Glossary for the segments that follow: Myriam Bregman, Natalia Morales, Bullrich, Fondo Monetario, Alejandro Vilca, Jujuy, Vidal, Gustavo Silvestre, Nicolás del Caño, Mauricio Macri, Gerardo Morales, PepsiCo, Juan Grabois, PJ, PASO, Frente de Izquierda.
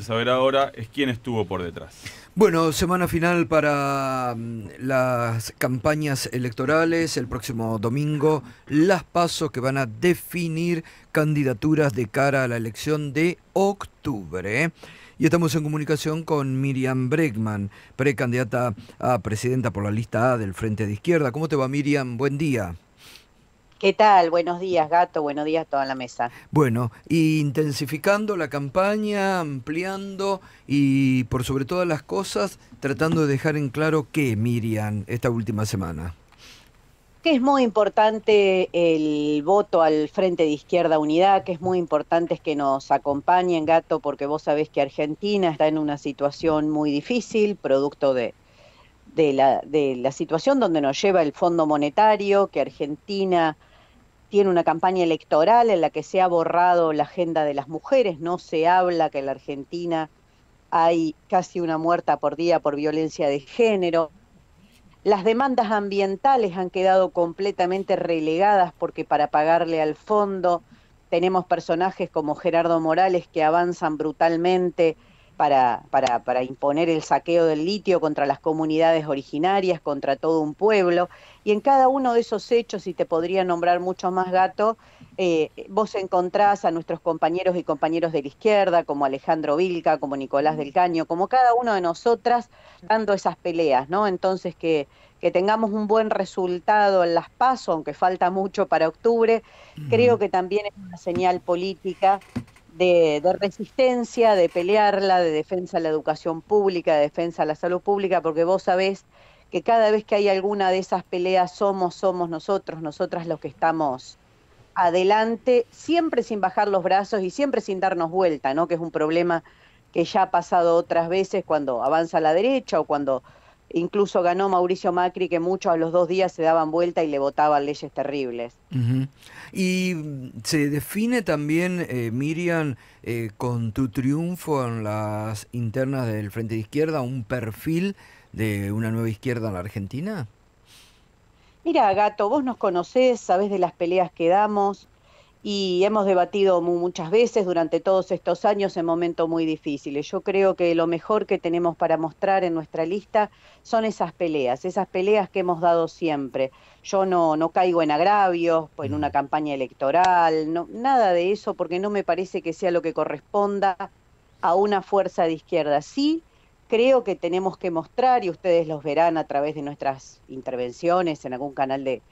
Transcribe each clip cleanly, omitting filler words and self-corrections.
que saber ahora es quién estuvo por detrás. Bueno, semana final para las campañas electorales. El próximo domingo, las PASO, que van a definir candidaturas de cara a la elección de octubre. Y estamos en comunicación con Myriam Bregman, precandidata a presidenta por la lista A del Frente de Izquierda. ¿Cómo te va, Myriam? Buen día. ¿Qué tal? Buenos días, Gato. Buenos días a toda la mesa. Bueno, intensificando la campaña, ampliando y, por sobre todas las cosas, tratando de dejar en claro qué, Myriam, esta última semana. Que es muy importante el voto al Frente de Izquierda Unidad, que es muy importante que nos acompañen, Gato, porque vos sabés que Argentina está en una situación muy difícil, producto de la situación donde nos lleva el Fondo Monetario, que Argentina tiene una campaña electoral en la que se ha borrado la agenda de las mujeres, no se habla que en la Argentina hay casi una muerta por día por violencia de género. Las demandas ambientales han quedado completamente relegadas porque para pagarle al fondo tenemos personajes como Gerardo Morales que avanzan brutalmente para imponer el saqueo del litio contra las comunidades originarias, contra todo un pueblo. Y en cada uno de esos hechos, y te podría nombrar mucho más, Gato, vos encontrás a nuestros compañeros y compañeras de la izquierda, como Alejandro Vilca, como Nicolás del Caño, como cada uno de nosotras, dando esas peleas, ¿no? Entonces que tengamos un buen resultado en las PASO, aunque falta mucho para octubre, creo que también es una señal política de resistencia, de pelearla, de defensa a la educación pública, de defensa a la salud pública, porque vos sabés que cada vez que hay alguna de esas peleas somos nosotros, nosotras los que estamos adelante, siempre sin bajar los brazos y siempre sin darnos vuelta, ¿no? Que es un problema que ya ha pasado otras veces cuando avanza la derecha o cuando incluso ganó Mauricio Macri, que muchos a los 2 días se daban vuelta y le votaban leyes terribles. Y se define también, Myriam, con tu triunfo en las internas del Frente de Izquierda, un perfil de una nueva izquierda en la Argentina. Mira, Gato, vos nos conocés, sabés de las peleas que damos y hemos debatido muchas veces durante todos estos años en momentos muy difíciles. Yo creo que lo mejor que tenemos para mostrar en nuestra lista son esas peleas que hemos dado siempre. Yo no caigo en agravios, en una campaña electoral, no, nada de eso, porque no me parece que sea lo que corresponda a una fuerza de izquierda. Sí, creo que tenemos que mostrar, y ustedes los verán a través de nuestras intervenciones en algún canal de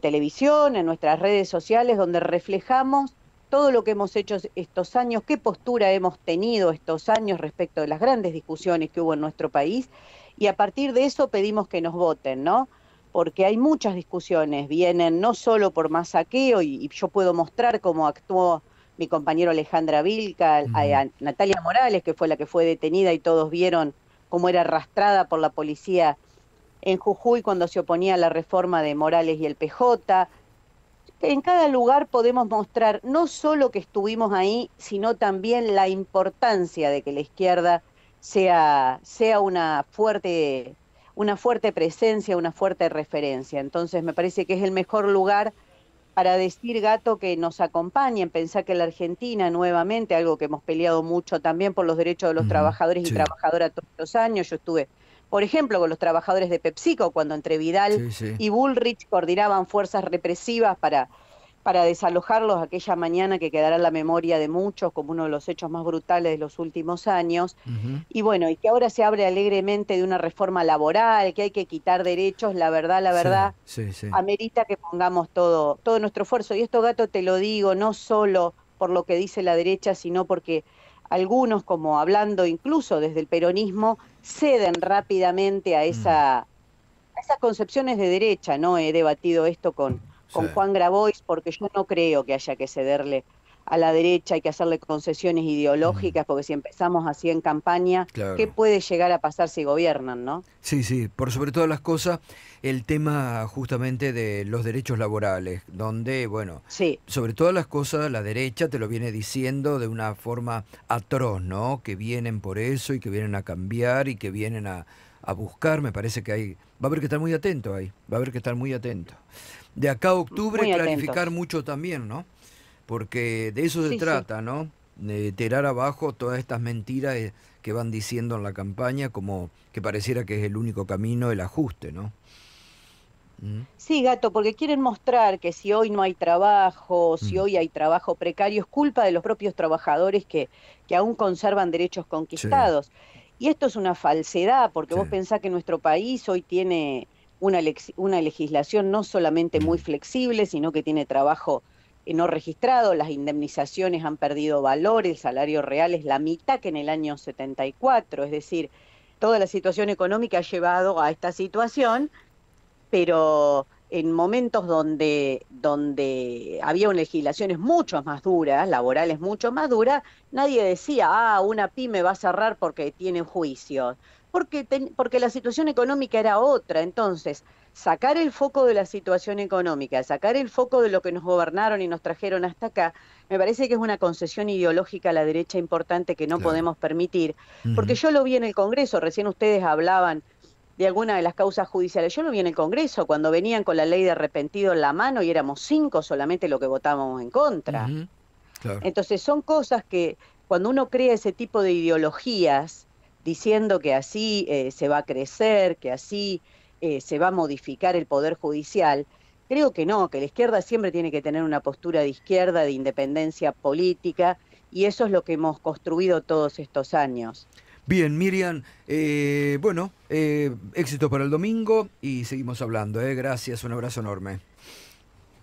televisión, en nuestras redes sociales, donde reflejamos todo lo que hemos hecho estos años, qué postura hemos tenido estos años respecto de las grandes discusiones que hubo en nuestro país, y a partir de eso pedimos que nos voten, ¿no? Porque hay muchas discusiones, vienen no solo por más saqueo, y yo puedo mostrar cómo actuó mi compañero Alejandra Vilca, a Natalia Morales, que fue la que fue detenida y todos vieron cómo era arrastrada por la policía en Jujuy cuando se oponía a la reforma de Morales y el PJ. En cada lugar podemos mostrar no solo que estuvimos ahí, sino también la importancia de que la izquierda sea una fuerte presencia, una fuerte referencia. Entonces me parece que es el mejor lugar para decir, Gato, que nos acompañen. Pensar que la Argentina, nuevamente, algo que hemos peleado mucho también por los derechos de los trabajadores y trabajadoras todos los años. Yo estuve, por ejemplo, con los trabajadores de PepsiCo, cuando entre Vidal y Bullrich coordinaban fuerzas represivas para desalojarlos aquella mañana que quedará en la memoria de muchos como uno de los hechos más brutales de los últimos años. Y bueno, y que ahora se hable alegremente de una reforma laboral, que hay que quitar derechos, la verdad, amerita que pongamos todo nuestro esfuerzo. Y esto, Gato, te lo digo, no solo por lo que dice la derecha, sino porque algunos, como hablando incluso desde el peronismo, ceden rápidamente a esas concepciones de derecha, ¿no? He debatido esto con Juan Grabois, porque yo no creo que haya que cederle a la derecha, hay que hacerle concesiones ideológicas, porque si empezamos así en campaña, ¿qué puede llegar a pasar si gobiernan, no? Sí, por sobre todas las cosas, el tema justamente de los derechos laborales, donde, bueno, sobre todas las cosas, la derecha te lo viene diciendo de una forma atroz, ¿no? Que vienen por eso y que vienen a cambiar y que vienen a buscar. Me parece que va a haber que estar muy atento ahí, va a haber que estar muy atento. De acá a octubre, clarificar mucho también, ¿no? Porque de eso se trata, ¿no? tirar abajo todas estas mentiras que van diciendo en la campaña, como que pareciera que es el único camino, el ajuste, ¿no? Sí, Gato, porque quieren mostrar que si hoy no hay trabajo, si hoy hay trabajo precario, es culpa de los propios trabajadores que aún conservan derechos conquistados. Sí. Y esto es una falsedad, porque sí, vos pensás que nuestro país hoy tiene una legislación no solamente muy flexible, sino que tiene trabajo no registrado, las indemnizaciones han perdido valor, el salario real es la mitad que en el año 74, es decir, toda la situación económica ha llevado a esta situación, pero en momentos donde había legislaciones mucho más duras, laborales mucho más duras, nadie decía, ah, una pyme va a cerrar porque tiene juicio, porque la situación económica era otra. Entonces, sacar el foco de la situación económica, sacar el foco de lo que nos gobernaron y nos trajeron hasta acá, me parece que es una concesión ideológica a la derecha importante que no podemos permitir, porque yo lo vi en el Congreso, recién ustedes hablaban de alguna de las causas judiciales. Yo lo vi en el Congreso, cuando venían con la ley de arrepentido en la mano y éramos 5 solamente lo que votábamos en contra. Claro. Entonces son cosas que cuando uno crea ese tipo de ideologías, diciendo que así se va a crecer, que así se va a modificar el Poder Judicial, creo que no, que la izquierda siempre tiene que tener una postura de izquierda, de independencia política, y eso es lo que hemos construido todos estos años. Bien, Myriam, bueno, éxito para el domingo y seguimos hablando. Gracias, un abrazo enorme.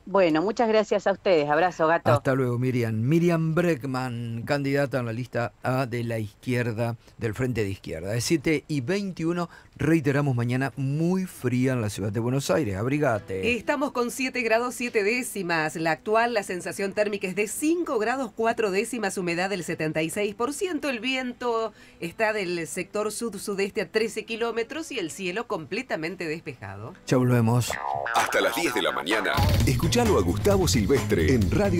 Bueno, muchas gracias a ustedes. Abrazo, Gato. Hasta luego, Myriam. Myriam Bregman, candidata en la lista A de la izquierda, del Frente de Izquierda. Es 7:21, reiteramos, mañana muy fría en la ciudad de Buenos Aires. Abrigate. Estamos con 7 grados 7 décimas. La actual, la sensación térmica es de 5 grados 4 décimas, humedad del 76%. El viento está del sector sud-sudeste a 13 kilómetros y el cielo completamente despejado. Ya volvemos. Hasta las 10 de la mañana. Escuchalo a Gustavo Silvestre en Radio